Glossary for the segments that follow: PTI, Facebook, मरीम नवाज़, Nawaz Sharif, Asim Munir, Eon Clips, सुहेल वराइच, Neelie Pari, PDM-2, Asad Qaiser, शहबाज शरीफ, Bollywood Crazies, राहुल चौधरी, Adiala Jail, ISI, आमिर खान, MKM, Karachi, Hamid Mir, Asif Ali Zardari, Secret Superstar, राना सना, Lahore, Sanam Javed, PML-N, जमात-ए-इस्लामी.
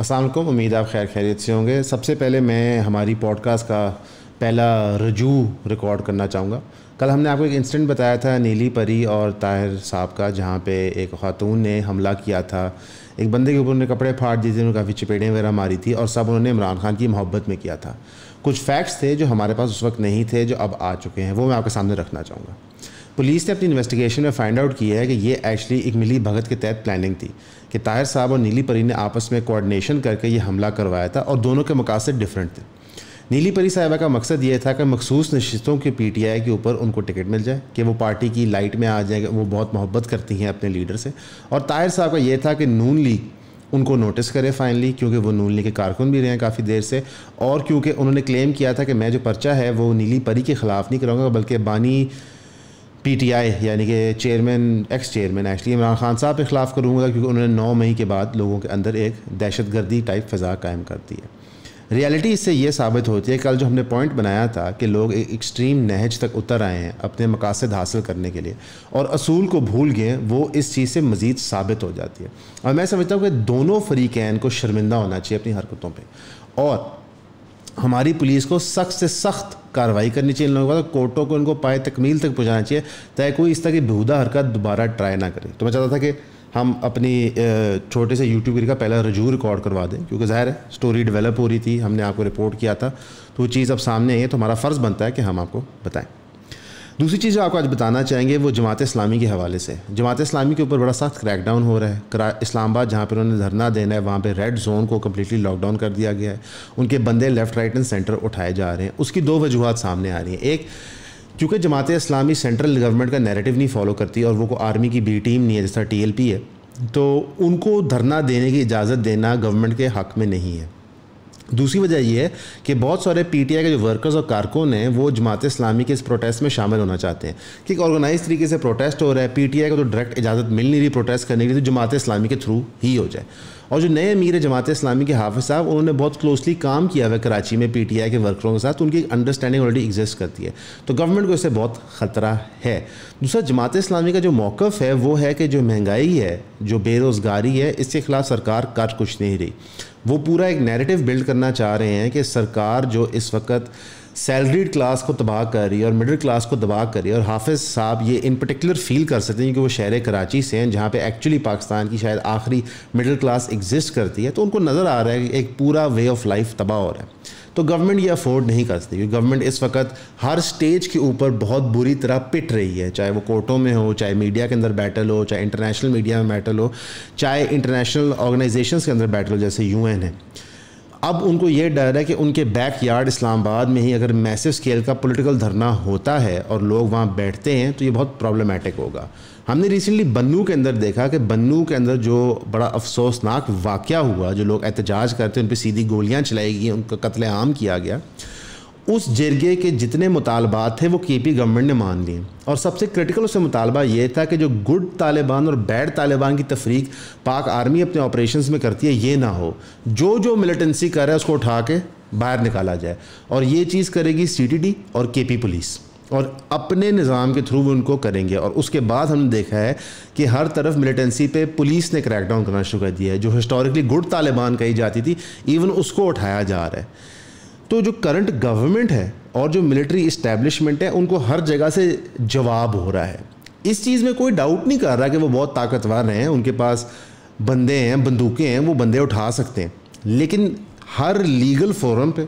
अस्सलाम वालेकुम, उम्मीद आप खैर खैरियत से होंगे। सबसे पहले मैं हमारी पॉडकास्ट का पहला रजू रिकॉर्ड करना चाहूँगा। कल हमने आपको एक इंसिडेंट बताया था नीली परी और ताहिर साहब का, जहाँ पे एक खातून ने हमला किया था, एक बंदे के ऊपर उन्होंने कपड़े फाड़ दिए थे, उन्होंने काफ़ी चपेटें वगैरह मारी थी और सब उन्होंने इमरान खान की मोहब्बत में किया था। कुछ फैक्ट्स थे जो हमारे पास उस वक्त नहीं थे, जो अब आ चुके हैं, वो मैं आपके सामने रखना चाहूँगा। पुलिस ने अपनी इन्वेस्टिगेशन में फाइंड आउट किया है कि ये एक्चुअली एक मिली भगत के तहत प्लानिंग थी कि ताहिर साहब और नीली परी ने आपस में कोऑर्डिनेशन करके ये हमला करवाया था और दोनों के मकासद डिफरेंट थे। नीली परी साहिबा का मकसद ये था कि मखसूस नशिस्तों के PTI के ऊपर उनको टिकट मिल जाए कि वो पार्टी की लाइट में आ जाए, वो बहुत मोहब्बत करती हैं अपने लीडर से। और ताहिर साहब का ये था कि नून लीग उनको नोटिस करे फाइनली, क्योंकि वो नून लीग के कारकुन भी रहे हैं काफ़ी देर से, और क्योंकि उन्होंने क्लेम किया था कि मैं जो पर्चा है वो नीली परी के ख़िलाफ़ नहीं कराऊँगा बल्कि बानी PTI यानी कि chairman, ex chairman actually Imran Khan साहब के ख़िलाफ़ करूँगा, क्योंकि उन्होंने 9 मई के बाद लोगों के अंदर एक दहशतगर्दी टाइप फ़िज़ा कायम कर दी है। रियलिटी इससे ये साबित होती है, कल जो हमने पॉइंट बनाया था कि लोग एक एक्सट्रीम नहज तक उतर आए हैं अपने मकासद हासिल करने के लिए और असूल को भूल गए, वो इस चीज़ से मज़ीद साबित हो जाती है। और मैं समझता हूँ कि दोनों फ़रीक़ैन को शर्मिंदा होना चाहिए अपनी हरकतों पर, और हमारी पुलिस को सख्त से सख्त कार्रवाई करनी चाहिए इन लोगों के पास, कोर्टों को इनको पाए तकमील तक पहुंचाना चाहिए ताकि कोई इस तरह की बेहुदा हरकत दोबारा ट्राई ना करे। तो मैं चाहता था कि हम अपनी छोटे से YouTube का पहला रजू रिकॉर्ड करवा दें, क्योंकि ज़ाहिर है स्टोरी डेवलप हो रही थी, हमने आपको रिपोर्ट किया था तो वो चीज़ अब सामने आई है, तो हमारा फ़र्ज़ बनता है कि हम आपको बताएँ। दूसरी चीज़ जो आपको आज बताना चाहेंगे वो जमात-ए-इस्लामी के हवाले से। जमात-ए-इस्लामी के ऊपर बड़ा सख्त क्रैकडाउन हो रहा है। इस्लामाबाद जहाँ पर उन्होंने धरना देना है, वहाँ पे रेड जोन को कम्प्लीटली लॉकडाउन कर दिया गया है। उनके बंदे लेफ़्ट राइट एंड सेंटर उठाए जा रहे हैं। उसकी 2 वजूहत सामने आ रही हैं। एक, चूँकि जमात-ए-इस्लामी सेंट्रल गवर्नमेंट का नैरेटिव नहीं फॉलो करती और वो को आर्मी की B टीम नहीं है, जिस तरह TLP है, तो उनको धरना देने की इजाज़त देना गवर्नमेंट के हक़ में नहीं है। दूसरी वजह यह है कि बहुत सारे PTI के जो वर्कर्स और कारकुन हैं वो जमात इस्लामी के इस प्रोटेस्ट में शामिल होना चाहते हैं कि ऑर्गेनाइज तरीके से प्रोटेस्ट हो रहा है, PTI को तो डायरेक्ट इजाज़त मिल नहीं रही प्रोटेस्ट करने के लिए, तो जमात इस्लामी के थ्रू ही हो जाए। और जो नए अमीर जमात इस्लामी के हाफिज़ साहब, उन्होंने बहुत क्लोजली काम किया हुआ है कराची में PTI के वर्करों के साथ, तो उनकी अंडरस्टैंडिंग ऑलरेडी एग्जिस्ट करती है, तो गवर्नमेंट को इससे बहुत ख़तरा है। दूसरा, जमात इस्लामी का जो मौक़िफ़ है वो है कि जो महंगाई है, जो बेरोज़गारी है, इसके ख़िलाफ़ सरकार कर कुछ नहीं रही। वो पूरा एक नैरेटिव बिल्ड करना चाह रहे हैं कि सरकार जो इस वक्त सैलरीड क्लास को तबाह कर रही है और मिडिल क्लास को तबाह कर रही है, और हाफिज़ साहब ये इन पर्टिकुलर फील कर सकते हैं कि वो शहर कराची से हैं जहाँ पे एक्चुअली पाकिस्तान की शायद आखिरी मिडिल क्लास एग्जिस्ट करती है, तो उनको नज़र आ रहा है कि एक पूरा वे ऑफ लाइफ तबाह हो रहा है। तो गवर्नमेंट ये अफोर्ड नहीं कर सकती, क्योंकि गवर्नमेंट इस वक्त हर स्टेज के ऊपर बहुत बुरी तरह पिट रही है, चाहे वो कोर्टों में हो, चाहे मीडिया के अंदर बैटल हो, चाहे इंटरनेशनल मीडिया में बैटल हो, चाहे इंटरनेशनल ऑर्गेनाइजेशंस के अंदर बैटल हो, जैसे UN है। अब उनको ये डर है कि उनके बैकयार्ड इस्लामाबाद में ही अगर मैसिव स्केल का पॉलिटिकल धरना होता है और लोग वहाँ बैठते हैं तो ये बहुत प्रॉब्लमेटिक होगा। हमने रिसेंटली बन्नू के अंदर देखा कि बन्नू के अंदर जो बड़ा अफसोसनाक वाक़या हुआ, जो लोग एहतजाज करते हैं उन पर सीधी गोलियाँ चलाई गई, उनका कत्लेआम किया गया। उस जरगे के जितने मुतालबात थे वो KP गवर्नमेंट ने मान लिए, और सबसे क्रिटिकल उससे मुतालबा ये था कि जो गुड तालिबान और बैड तालिबान की तफरीक पाक आर्मी अपने ऑपरेशंस में करती है, ये ना हो, जो जो मिलिटेंसी कर रहा है उसको उठा के बाहर निकाला जाए। और ये चीज़ करेगी CTD और KP पुलिस, और अपने निज़ाम के थ्रू वो उनको करेंगे। और उसके बाद हमने देखा है कि हर तरफ मिलिटेंसी पे पुलिस ने क्रैकडाउन करना शुरू कर दिया है, जो हिस्टोरिकली गुड तालिबान कही जाती थी, इवन उसको उठाया जा रहा है। तो जो करंट गवर्नमेंट है और जो मिलिट्री इस्टेब्लिशमेंट है, उनको हर जगह से जवाब हो रहा है। इस चीज़ में कोई डाउट नहीं कर रहा कि वो बहुत ताकतवर हैं, उनके पास बंदे हैं, बंदूकें हैं, वो बंदे उठा सकते हैं, लेकिन हर लीगल फोरम पे,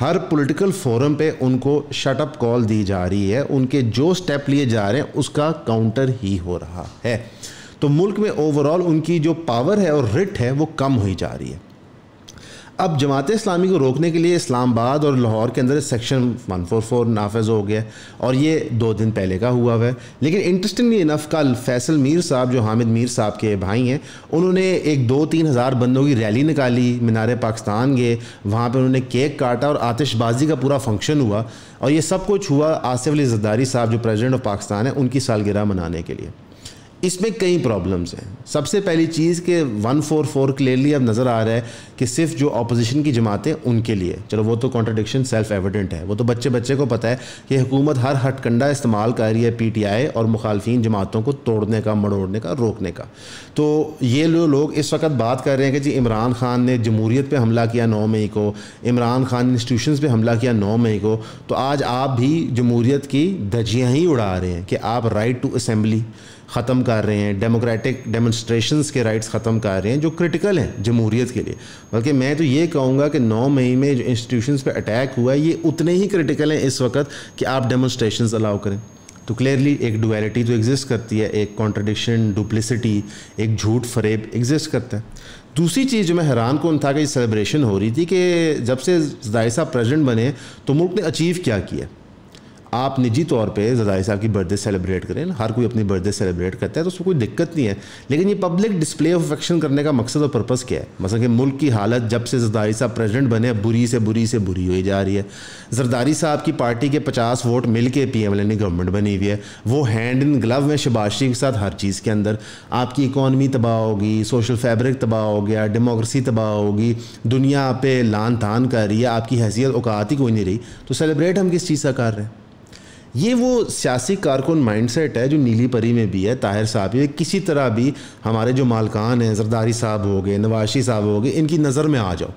हर पॉलिटिकल फोरम पे उनको शटअप कॉल दी जा रही है। उनके जो स्टेप लिए जा रहे हैं उसका काउंटर ही हो रहा है, तो मुल्क में ओवरऑल उनकी जो पावर है और रिट है वो कम हुई जा रही है। अब जमात इस्लामी को रोकने के लिए इस्लामाबाद और लाहौर के अंदर सेक्शन 144 नाफिज हो गया, और ये 2 दिन पहले का हुआ है। लेकिन इंटरेस्टिंगली इनफ, कल फैसल मीर साहब जो हामिद मीर साहब के भाई हैं, उन्होंने एक 2-3 हज़ार बंदों की रैली निकाली, मीनार पाकिस्तान गए, वहाँ पर उन्होंने केक काटा और आतिशबाजी का पूरा फंक्शन हुआ, और ये सब कुछ हुआ आसिफ अली जरदारी साहब जो प्रेजिडेंट ऑफ पाकिस्तान है, उनकी सालगिरह मनाने के लिए। इसमें कई प्रॉब्लम्स हैं। सबसे पहली चीज़ कि 144 क्लियरली अब नज़र आ रहा है कि सिर्फ जो अपोजिशन की जमातें उनके लिए, चलो वो तो कॉन्ट्रडिक्शन सेल्फ एविडेंट है, वो तो बच्चे बच्चे को पता है कि हुकूमत हर हटकंडा इस्तेमाल कर रही है पीटीआई और मुखालफीन जमातों को तोड़ने का, मड़ोड़ने का, रोकने का। तो ये लोग इस वक्त बात कर रहे हैं कि जी इमरान खान ने जमहूरियत पर हमला किया 9 मई को, इमरान खान इंस्टीट्यूशंस पर हमला किया 9 मई को, तो आज आप भी जमहूरियत की धज्जियाँ ही उड़ा रहे हैं कि आप राइट टू असम्बली ख़त्म कर रहे हैं, डेमोक्रेटिक डेमोन्स्ट्रेशंस के राइट्स ख़त्म कर रहे हैं जो क्रिटिकल हैं जमहूरियत के लिए। बल्कि मैं तो ये कहूँगा कि 9 मई में जो इंस्टीट्यूशंस पे अटैक हुआ है ये उतने ही क्रिटिकल हैं इस वक्त कि आप डेमोन्स्ट्रेशंस अलाउ करें। तो क्लियरली एक डुअलिटी तो एग्जिस्ट करती है, एक कॉन्ट्रडिक्शन, डुप्लिसिटी, एक झूठ फरेब एग्जिस्ट करता है। दूसरी चीज़ जो मैं हैरान कौन था कि सेलिब्रेशन हो रही थी कि जब से ज़रदारी साहब प्रेजिडेंट बने तो मुल्क ने अचीव क्या किया। आप निजी तौर पे ज़रदारी साहब की बर्थडे सेलिब्रेट करें, हर कोई अपनी बर्थडे सेलिब्रेट करता है तो उसमें कोई दिक्कत नहीं है, लेकिन ये पब्लिक डिस्प्ले ऑफ अफेक्शन करने का मकसद और पर्पस क्या है। मसलन कि मुल्क की हालत जब से ज़रदारी साहब प्रेसिडेंट बने बुरी से बुरी से बुरी हो जा रही है। ज़रदारी साहब की पार्टी के 50 वोट मिल के PML-N की गवर्नमेंट बनी हुई है, वो हैंड इन ग्लव में शहबाज शरीफ के साथ हर चीज़ के अंदर। आपकी इकॉनमी तबाह होगी, सोशल फैब्रिक तबाह हो गया, डेमोक्रेसी तबाह होगी, दुनिया पे लान तान कर रही है, आपकी हैसियत औकात ही कोई नहीं रही, तो सेलिब्रेट हम किस चीज़ का कर रहे हैं। ये वो सियासी कारकुन माइंडसेट है जो नीली परी में भी है, ताहिर साहब ये किसी तरह भी हमारे जो मालकान हैं, ज़रदारी साहब हो गए, नवाज़ी साहब हो गए, इनकी नज़र में आ जाओ,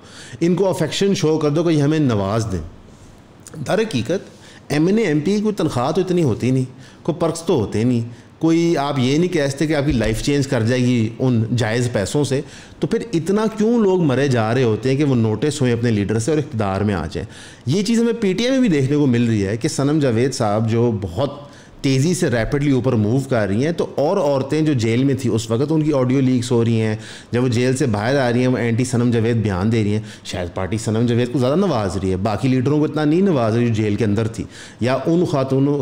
इनको अफेक्शन शो कर दो कि ये हमें नवाज़ दें। दर हकीकत MNA MP की तनख्वाह तो इतनी होती नहीं, कोई पर्क्स तो होते नहीं, कोई आप ये नहीं कह सकते कि आपकी लाइफ चेंज कर जाएगी उन जायज़ पैसों से, तो फिर इतना क्यों लोग मरे जा रहे होते हैं कि वो नोटिस हुए अपने लीडर से और इख्तियार में आ जाएं। ये चीज़ हमें PTI में भी देखने को मिल रही है कि सनम जावेद साहब जो बहुत तेज़ी से रैपिडली ऊपर मूव कर रही हैं, तो और औरतें जो जेल में थी उस वक्त उनकी ऑडियो लीक्स हो रही हैं, जब वो जेल से बाहर आ रही हैं वो एंटी सनम जावेद बयान दे रही हैं। शायद पार्टी सनम जावेद को ज़्यादा नवाज रही है, बाकी लीडरों को इतना नहीं नवाज रही जो जेल के अंदर थी, या उन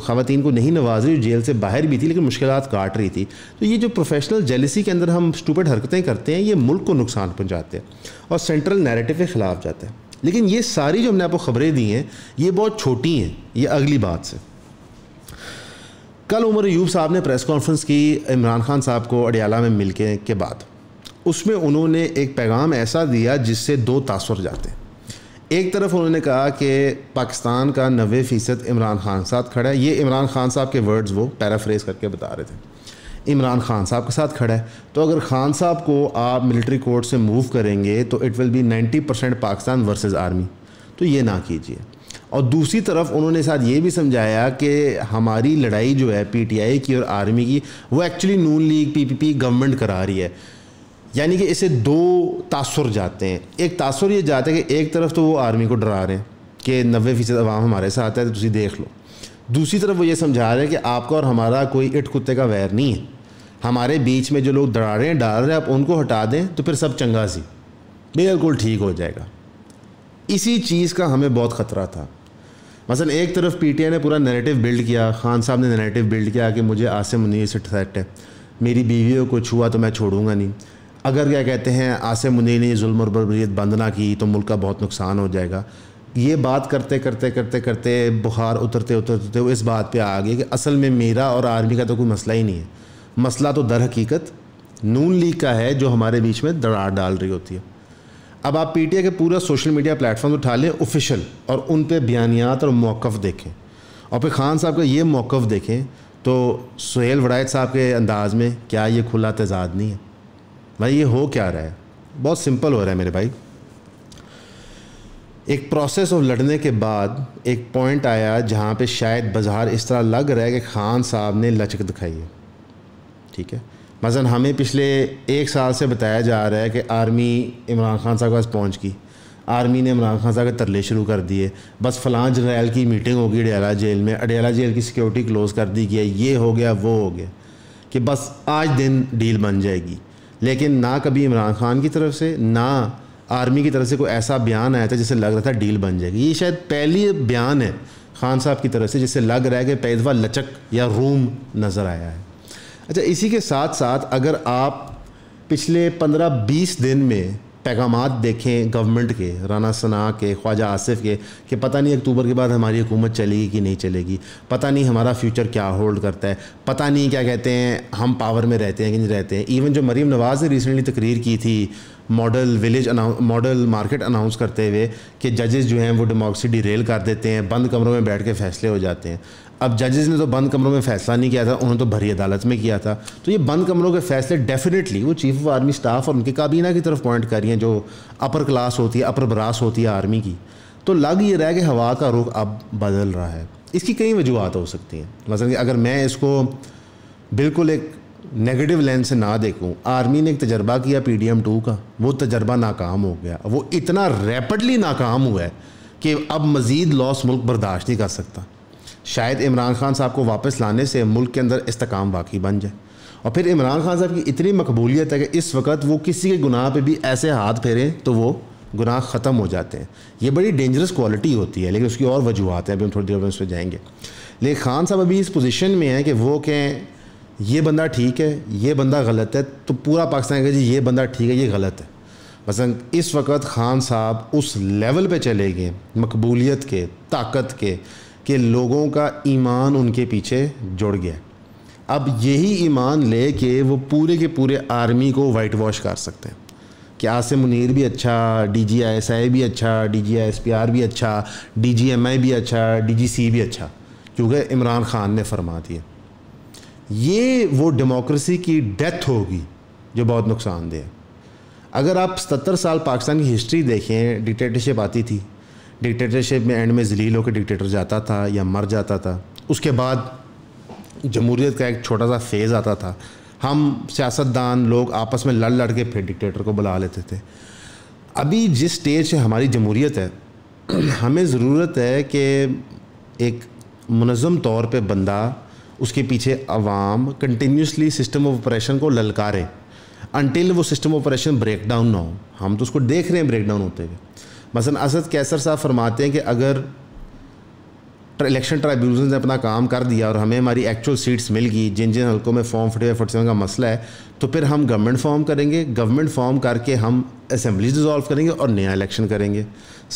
खवातीन को नहीं नवाज रही जो जेल से बाहर भी थी लेकिन मुश्किलात काट रही थी। तो ये जो प्रोफेशनल जेलसी के अंदर हम स्टूपिड हरकतें करते हैं ये मुल्क को नुकसान पहुँचाते हैं और सेंट्रल नैरेटिव के ख़िलाफ़ जाते हैं। लेकिन ये सारी जो हमने आपको ख़बरें दी हैं ये बहुत छोटी हैं। ये अगली बात से कल उमर अयूब साहब ने प्रेस कॉन्फ्रेंस की इमरान खान साहब को अडियाला में मिलने के बाद, उसमें उन्होंने एक पैगाम ऐसा दिया जिससे दो तासुर जाते हैं। एक तरफ उन्होंने कहा कि पाकिस्तान का 90% इमरान खान साथ खड़ा है, ये इमरान खान साहब के वर्ड्स वो पैराफ्रेज करके बता रहे थे, इमरान खान साहब के साथ खड़ा है, तो अगर खान साहब को आप मिलिट्री कोर्ट से मूव करेंगे तो it will be 90% Pakistan versus army, तो ये ना कीजिए। और दूसरी तरफ उन्होंने साथ ये भी समझाया कि हमारी लड़ाई जो है PTI की और आर्मी की वो actually Noon League PPP government करा रही है। यानी कि इसे दो तासुर जाते हैं। एक तासुर ये जाते हैं कि एक तरफ तो वो आर्मी को डरा रहे हैं कि 90% अवाम हमारे साथ है तो तुम देख लो, दूसरी तरफ वो ये समझा रहे हैं कि आपका और हमारा कोई इट कुत्ते का वैर नहीं है, हमारे बीच में जो लोग डरा रहे हैं, डाल रहे हैं, आप उनको हटा दें तो फिर सब चंगा सी बिल्कुल ठीक हो जाएगा। इसी चीज़ का हमें बहुत ख़तरा था। मसलन एक तरफ PTI ने पूरा नैरेटिव बिल्ड किया, खान साहब ने नैरेटिव बिल्ड किया कि मुझे आसिम मुनीर से थ्रेट है, मेरी बीवियों को छुआ तो मैं छोड़ूंगा नहीं, अगर क्या कहते हैं आसिम मुनीर ने जुल्म और बर्बरियत बंद ना की तो मुल्क का बहुत नुकसान हो जाएगा। ये बात करते करते करते करते बुखार उतरते उतरते वो इस बात पर आ गई कि असल में मेरा और आर्मी का तो कोई मसला ही नहीं है, मसला तो दर हकीकत नून लीग का है जो हमारे बीच में दरार डाल रही होती है। अब आप PTI के पूरा सोशल मीडिया प्लेटफॉर्म उठा लें ऑफिशियल और उन पे बयानियात और मौक़िफ़ देखें और फिर खान साहब का ये मौक़िफ़ देखें तो सुहेल वराइच साहब के अंदाज़ में क्या ये खुला तजाद नहीं है? भाई ये हो क्या रहा है? बहुत सिंपल हो रहा है मेरे भाई। एक प्रोसेस ऑफ लड़ने के बाद एक पॉइंट आया जहाँ पर शायद बाजार इस तरह लग रहा है कि खान साहब ने लचक दिखाई है। ठीक है, मसलन हमें पिछले एक साल से बताया जा रहा है कि आर्मी इमरान खान साहब के पास पहुँच गई, आर्मी ने इमरान खान साहब के तरले शुरू कर दिए, बस फ़लाँ जनरल की मीटिंग होगी अडियाला जेल में, अडियाला जेल की सिक्योरिटी क्लोज़ कर दी गई, ये हो गया वो हो गया, कि बस आज दिन डील बन जाएगी। लेकिन ना कभी इमरान खान की तरफ से ना आर्मी की तरफ से कोई ऐसा बयान आया था जिससे लग रहा था डील बन जाएगी। ये शायद पहली बयान है खान साहब की तरफ से जिससे लग रहा है कि पहली दफ़ा लचक या रूम नज़र आया है। अच्छा, इसी के साथ साथ अगर आप पिछले 15-20 दिन में पैगामात देखें गवर्नमेंट के, राना सना के, ख्वाजा आसिफ के, कि पता नहीं अक्टूबर के बाद हमारी हुकूमत चलेगी कि नहीं चलेगी, पता नहीं हमारा फ्यूचर क्या होल्ड करता है, पता नहीं क्या कहते हैं हम पावर में रहते हैं कि नहीं रहते हैं। इवन जो मरीम नवाज़ ने रिसेंटली तकरीर की थी model village model market announce करते हुए कि जजेस जो हैं वो डेमोक्रेसी डिरेल कर देते हैं, बंद कमरों में बैठ के फैसले हो जाते हैं। अब जजेस ने तो बंद कमरों में फैसला नहीं किया था, उन्होंने तो भरी अदालत में किया था। तो ये बंद कमरों के फैसले डेफिनेटली वो चीफ ऑफ आर्मी स्टाफ और उनकी काबीना की तरफ पॉइंट कर रही हैं, जो अपर क्लास होती है, अपर ब्रास होती है आर्मी की। तो लग ये रहा है कि हवा का रुख अब बदल रहा है। इसकी कई वजूहत हो सकती हैं। मसलन कि अगर मैं इसको बिल्कुल एक नेगेटिव लेंस से ना देखूं, आर्मी ने एक तजर्बा किया PDM-2 का, वो तजर्बा नाकाम हो गया। वो इतना रैपिडली नाकाम हुआ है कि अब मज़ीद लॉस मुल्क बर्दाश्त नहीं कर सकता। शायद इमरान खान साहब को वापस लाने से मुल्क के अंदर इस्तेकाम बाकी बन जाए। और फिर इमरान खान साहब की इतनी मकबूलियत है कि इस वक्त वो किसी के गुनाह पे भी ऐसे हाथ फेरें तो वो गुनाह ख़त्म हो जाते हैं। ये बड़ी डेंजरस क्वालिटी होती है, लेकिन उसकी और वजूहत हैं, अभी हम थोड़ी देर में उस पर जाएंगे। लेकिन खान साहब अभी इस पोजीशन में हैं कि वो कहें ये बंदा ठीक है, ये बंदा गलत है, तो पूरा पाकिस्तान कहे जी ये बंदा ठीक है, ये गलत है। मसलन इस वक्त खान साहब उस लेवल पे चले गए मकबूलियत के, ताकत के, कि लोगों का ईमान उनके पीछे जुड़ गया। अब यही ईमान ले के वो पूरे के पूरे आर्मी को वाइट वॉश कर सकते हैं कि आसिम मुनीर भी अच्छा, DG ISI भी अच्छा, DG ISPR भी अच्छा, DGMI भी अच्छा, DGC भी अच्छा, क्योंकि इमरान खान ने फरमा दिया। ये वो डेमोक्रेसी की डेथ होगी जो बहुत नुकसानदेह है। अगर आप 70 साल पाकिस्तान की हिस्ट्री देखें, डिक्टेटरशिप आती थी, डिक्टेटरशिप में एंड में जलील होकर डिक्टेटर जाता था या मर जाता था। उसके बाद जमहूरियत का एक छोटा सा फेज़ आता था, हम सियासतदान लोग आपस में लड़ लड़ के फिर डिक्टेटर को बुला लेते थे। अभी जिस स्टेज से हमारी जमहूरियत है, हमें ज़रूरत है कि एक मुनज़म तौर पर बंदा, उसके पीछे अवाम कंटिन्यूसली सिस्टम ऑफ ऑपरेशन को ललकारे अनटिल वो system of operation break down ना हो। हम तो उसको देख रहे हैं ब्रेक डाउन होते हुए। मसलन असद कैसर साहब फरमाते हैं कि अगर इलेक्शन ट्राइब्यूनल ने अपना काम कर दिया और हमें हमारी एक्चुअल सीट्स मिल गई, जिन जिन हल्कों में फॉर्म 45-47 का मसला है, तो फिर हम गवर्नमेंट फॉर्म करेंगे, गवर्नमेंट फॉर्म करके हम असम्बलीज डिज़ोल्व करेंगे और नया इलेक्शन करेंगे।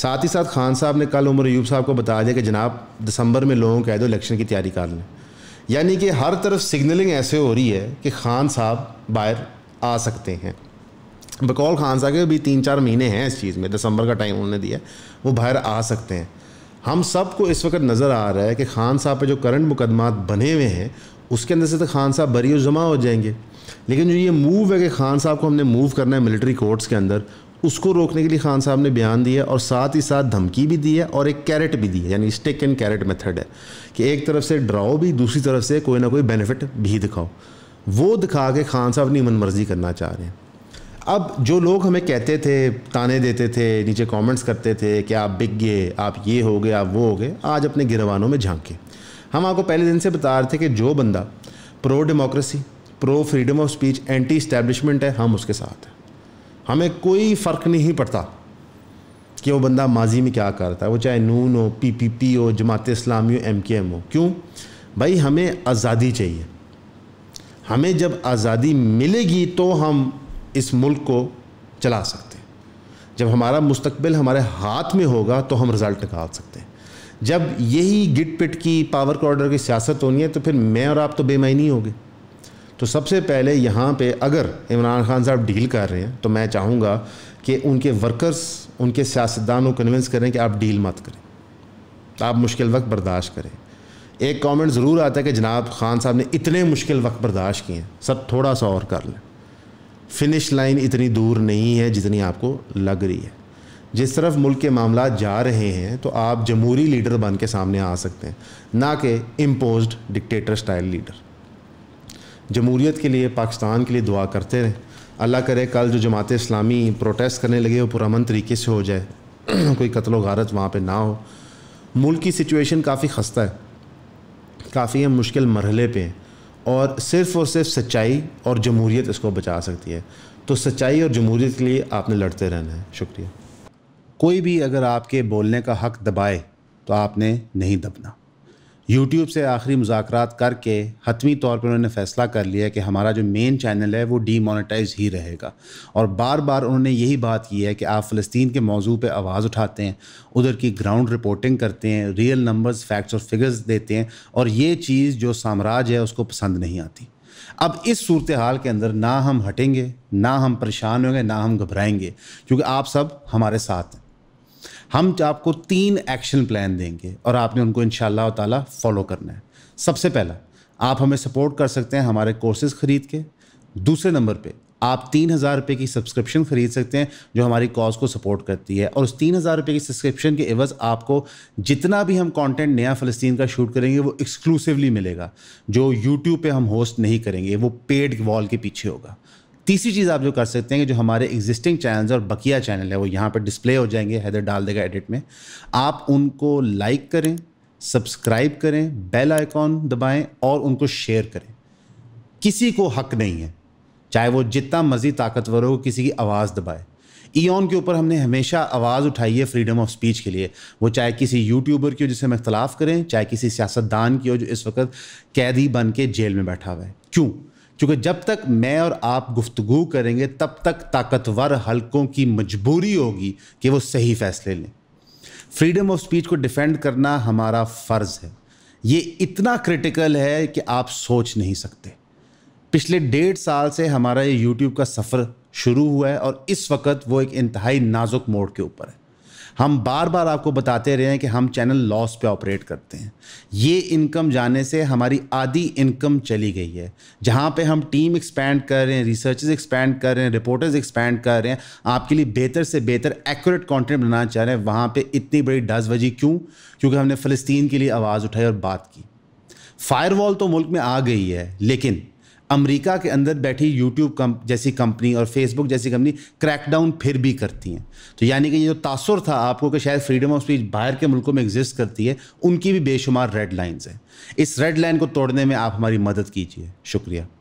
साथ ही साथ खान साहब ने कल उमर अयूब साहब को बता दिया कि जनाब दिसंबर में लोगों कह दो इलेक्शन की तैयारी कर लें। यानी कि हर तरफ सिग्नलिंग ऐसे हो रही है कि खान साहब बाहर आ सकते हैं। बकौल खान साहब के भी 3-4 महीने हैं इस चीज़ में, दिसंबर का टाइम उन्होंने दिया, वो बाहर आ सकते हैं। हम सबको इस वक्त नज़र आ रहा है कि खान साहब पर जो करंट मुकदमात बने हुए हैं उसके अंदर से तो खान साहब बरी और जमा हो जाएंगे, लेकिन जो ये मूव है कि खान साहब को हमने मूव करना है मिलिट्री कोर्ट्स के अंदर, उसको रोकने के लिए खान साहब ने बयान दिया और साथ ही साथ धमकी भी दी है और एक कैरेट भी दी है। यानी स्टिक एंड कैरेट मेथड है कि एक तरफ से डराओ भी, दूसरी तरफ से कोई ना कोई बेनिफिट भी दिखाओ। वो दिखा के खान साहब अपनी मनमर्जी करना चाह रहे हैं। अब जो लोग हमें कहते थे, ताने देते थे, नीचे कमेंट्स करते थे कि आप बिक गए, आप ये हो गए, आप वो हो गए, आज अपने गिरवानों में झांके। हम आपको पहले दिन से बता रहे थे कि जो बंदा pro democracy, pro freedom of speech, anti establishment है, हम उसके साथ हैं। हमें कोई फ़र्क नहीं पड़ता कि वो बंदा माजी में क्या करता है, वो चाहे नून हो, PPP हो, जमात-ए-इस्लामी हो, MKM हो। क्यों भाई? हमें आज़ादी चाहिए। हमें जब आज़ादी मिलेगी तो हम इस मुल्क को चला सकते हैं। जब हमारा मुस्तकबिल हमारे हाथ में होगा तो हम रिज़ल्ट निकाल सकते हैं। जब यही गिट पिट की, पावर कॉर्डर की सियासत होनी है तो फिर मैं और आप तो बेमायनी हो गए। तो सबसे पहले यहाँ पे अगर इमरान खान साहब डील कर रहे हैं तो मैं चाहूँगा कि उनके वर्कर्स, उनके सियासतदानों को कन्विंस करें कि आप डील मत करें, आप मुश्किल वक्त बर्दाश्त करें। एक कमेंट ज़रूर आता है कि जनाब खान साहब ने इतने मुश्किल वक्त बर्दाश्त किए हैं, सब थोड़ा सा और कर लें, फिनिश लाइन इतनी दूर नहीं है जितनी आपको लग रही है। जिस तरफ मुल्क के मामला जा रहे हैं तो आप जमहूरी लीडर बन के सामने आ सकते हैं, ना कि इम्पोज्ड डिक्टेटर स्टाइल लीडर। जमहूरियत के लिए, पाकिस्तान के लिए दुआ करते रहें। अल्लाह करे कल जो जमात इस्लामी प्रोटेस्ट करने लगे वो पुरअमन तरीके से हो जाए, कोई कत्ल व गारत वहाँ पे ना हो। मुल्क की सिचुएशन काफ़ी खस्ता है, काफ़ी हम मुश्किल मरहले पे हैं और सिर्फ सच्चाई और जमहूरियत इसको बचा सकती है। तो सच्चाई और जमहूरियत के लिए आपने लड़ते रहना है। शुक्रिया। कोई भी अगर आपके बोलने का हक़ दबाए तो आपने नहीं दबना। यूट्यूब से आखिरी मुज़ाकरात करके हतमी तौर पर उन्होंने फ़ैसला कर लिया कि हमारा जो मेन चैनल है वो डीमोनेटाइज ही रहेगा। और बार बार उन्होंने यही बात की है कि आप फ़लस्तीन के मौजू पे आवाज़ उठाते हैं, उधर की ग्राउंड रिपोर्टिंग करते हैं, रियल नंबर्स, फैक्ट्स और फिगर्स देते हैं, और ये चीज़ जो साम्राज्य है उसको पसंद नहीं आती। अब इस सूरत हाल के अंदर ना हम हटेंगे, ना हम परेशान होंगे, ना हम घबराएंगे, क्योंकि आप सब हमारे साथ हैं। हम आपको 3 एक्शन प्लान देंगे और आपने उनको इंशाअल्लाह ताला फॉलो करना है। सबसे पहला, आप हमें सपोर्ट कर सकते हैं हमारे कोर्सेज़ ख़रीद के। दूसरे नंबर पे आप 3000 रुपये की सब्सक्रिप्शन ख़रीद सकते हैं जो हमारी कॉज़ को सपोर्ट करती है, और उस 3000 रुपये की सब्सक्रिप्शन के एवज़ आपको जितना भी हम कंटेंट नया फ़लस्तीन का शूट करेंगे वो एक्सक्लूसिवली मिलेगा, जो यूट्यूब पर हम होस्ट नहीं करेंगे, वो पेड वॉल के पीछे होगा। तीसरी चीज़ आप जो कर सकते हैं कि जो हमारे एग्जिस्टिंग चैनल्स और बकिया चैनल है वो यहाँ पर डिस्प्ले हो जाएंगे, हैदर डाल देगा एडिट में। आप उनको लाइक करें, सब्सक्राइब करें, बेल आइकॉन दबाएं और उनको शेयर करें। किसी को हक नहीं है, चाहे वो जितना मज़ीद ताकतवर हो, किसी की आवाज़ दबाए। ईओन के ऊपर हमने हमेशा आवाज़ उठाई है फ्रीडम ऑफ स्पीच के लिए, वो चाहे किसी यूट्यूबर की हो जिससे हम इख्तलाफ करें, चाहे किसी सियासतदान की हो जो इस वक्त कैदी बन के जेल में बैठा हुआ है। क्यों? क्योंकि जब तक मैं और आप गुफ्तगू करेंगे तब तक ताकतवर हलकों की मजबूरी होगी कि वो सही फैसले लें। फ्रीडम ऑफ स्पीच को डिफेंड करना हमारा फ़र्ज़ है। ये इतना क्रिटिकल है कि आप सोच नहीं सकते। पिछले 1.5 साल से हमारा ये यूट्यूब का सफ़र शुरू हुआ है और इस वक्त वो एक इंतहाई नाजुक मोड़ के ऊपर है। हम बार बार आपको बताते रहे हैं कि हम चैनल लॉस पे ऑपरेट करते हैं। ये इनकम जाने से हमारी आधी इनकम चली गई है, जहाँ पे हम टीम एक्सपैंड कर रहे हैं, रिसर्चर्स एक्सपैंड कर रहे हैं, रिपोर्टर्स एक्सपैंड कर रहे हैं, आपके लिए बेहतर से बेहतर एक्यूरेट कंटेंट बनाना चाह रहे हैं। वहाँ पे इतनी बड़ी डसबाजी क्यों? क्योंकि हमने फ़लस्तीन के लिए आवाज़ उठाई और बात की। फायरवॉल तो मुल्क में आ गई है, लेकिन अमेरिका के अंदर बैठी यूट्यूब जैसी कंपनी और फेसबुक जैसी कंपनी क्रैकडाउन फिर भी करती हैं। तो यानी कि ये जो तासुर था आपको कि शायद फ्रीडम ऑफ स्पीच बाहर के मुल्कों में एग्जिस्ट करती है, उनकी भी बेशुमार रेड लाइंस हैं। इस रेड लाइन को तोड़ने में आप हमारी मदद कीजिए। शुक्रिया।